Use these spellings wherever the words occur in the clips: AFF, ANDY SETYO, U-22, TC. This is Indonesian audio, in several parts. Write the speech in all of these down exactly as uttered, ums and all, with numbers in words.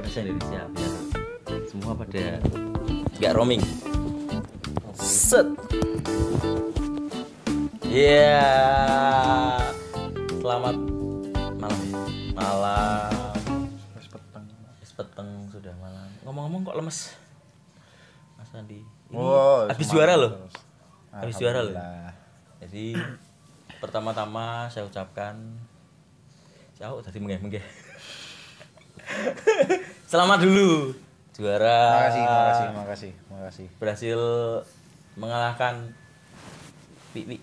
bahasa Indonesia biar semua pada nggak roaming. Set. Ya, yeah. Selamat malam. Malam. Wis peteng. Wis peteng sudah malam. Ngomong-ngomong kok lemes. Mas Andi. Wow, habis juara loh. Habis juara loh. Jadi pertama-tama saya ucapkan jauh tadi menggeh-menggeh. Selamat dulu juara. Makasih, makasih, makasih, makasih. Berhasil mengalahkan Pipi.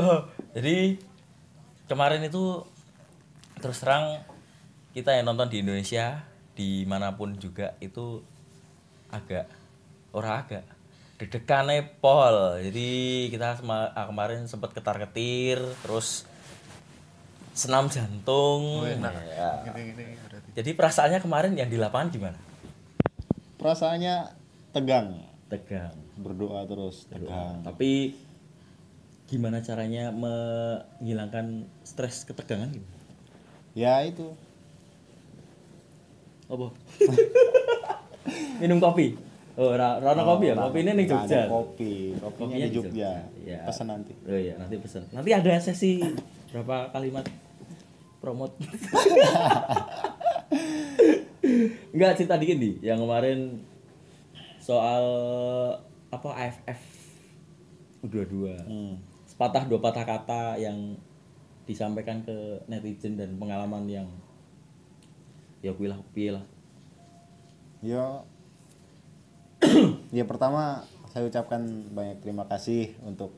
Oh, jadi kemarin itu terus terang kita yang nonton di Indonesia dimanapun juga itu agak ora agak deg-degannya pol. Jadi kita sema- ah, kemarin sempat ketar-ketir, terus senam jantung. Oh, enak. Ya. Gini, gini, jadi perasaannya kemarin yang di lapangan gimana? Perasaannya tegang, tegang. Berdoa terus, tegang. Berdoa. Tapi gimana caranya menghilangkan stres ketegangan gitu? Ya itu. Apa? Minum kopi. Oh, ra- rana kopi ya? Kopi ini nih Jogja. Kopi, kopinya di Jogja. Ya. Pesan nanti. Oh iya, nanti pesan. Nanti ada sesi berapa kalimat promote. Enggak, cerita dikit nih yang kemarin soal apa A F F U dua puluh dua. Hmm. Sepatah dua patah kata yang disampaikan ke netizen dan pengalaman yang ya kuilah pilah. Ya. Ya pertama saya ucapkan banyak terima kasih untuk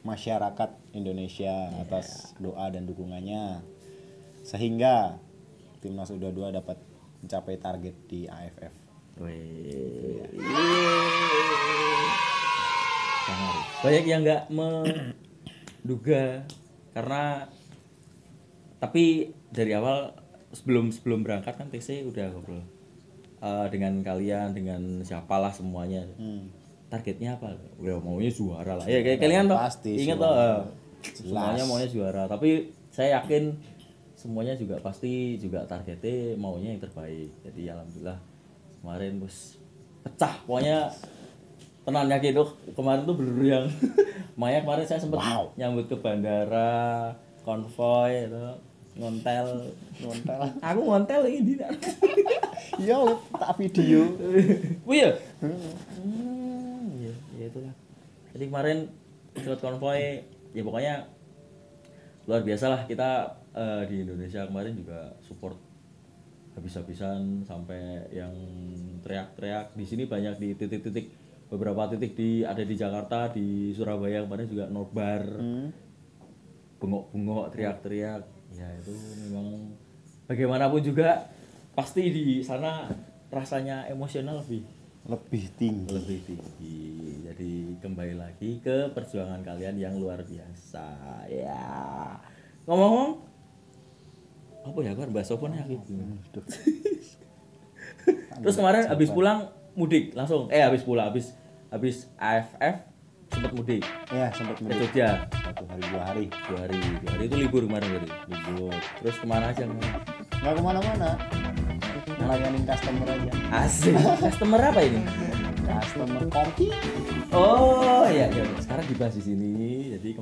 masyarakat Indonesia yeah. atas doa dan dukungannya sehingga timnas U dua puluh dua dapat mencapai target di A F F. Wih. Ya. Banyak yang nggak menduga karena tapi dari awal sebelum sebelum berangkat kan T C udah ngobrol. Uh, dengan kalian, dengan siapalah semuanya. Hmm. Targetnya apa? Ya maunya juara lah. Ya kayak kalian toh. Ingat toh uh, semuanya maunya juara, tapi saya yakin semuanya juga pasti juga targetnya maunya yang terbaik. Jadi alhamdulillah kemarin bos pecah. Pokoknya tenang ya gitu. Kemarin tuh bener yang Maya kemarin saya sempat wow. nyambut ke bandara, konvoy itu. ngontel ngontel aku ngontel ini Dina iya tak video iya hmm, ya ya itulah jadi kemarin ikut konvoy ya pokoknya luar biasa lah kita uh, di Indonesia kemarin juga support habis-habisan sampai yang teriak-teriak di sini banyak di titik-titik beberapa titik di ada di Jakarta di Surabaya kemarin juga nobar hmm. bengok-bengok teriak-teriak. Ya itu memang bagaimanapun juga pasti di sana rasanya emosional lebih lebih tinggi lebih tinggi. Jadi kembali lagi ke perjuangan kalian yang luar biasa ya. Ngomong-ngomong apa ya gue bahas apa nih aku. Terus kemarin habis pulang mudik langsung eh habis pulang habis habis A F F sempat mudik ya sempat mudik ke Jogja satu hari dua hari dua hari dua hari itu libur kemarin berarti libur terus kemana aja nggak kemana-mana ngelayanin customer aja asik customer apa ini customer kopi oh iya iya sekarang dibahas di sini jadi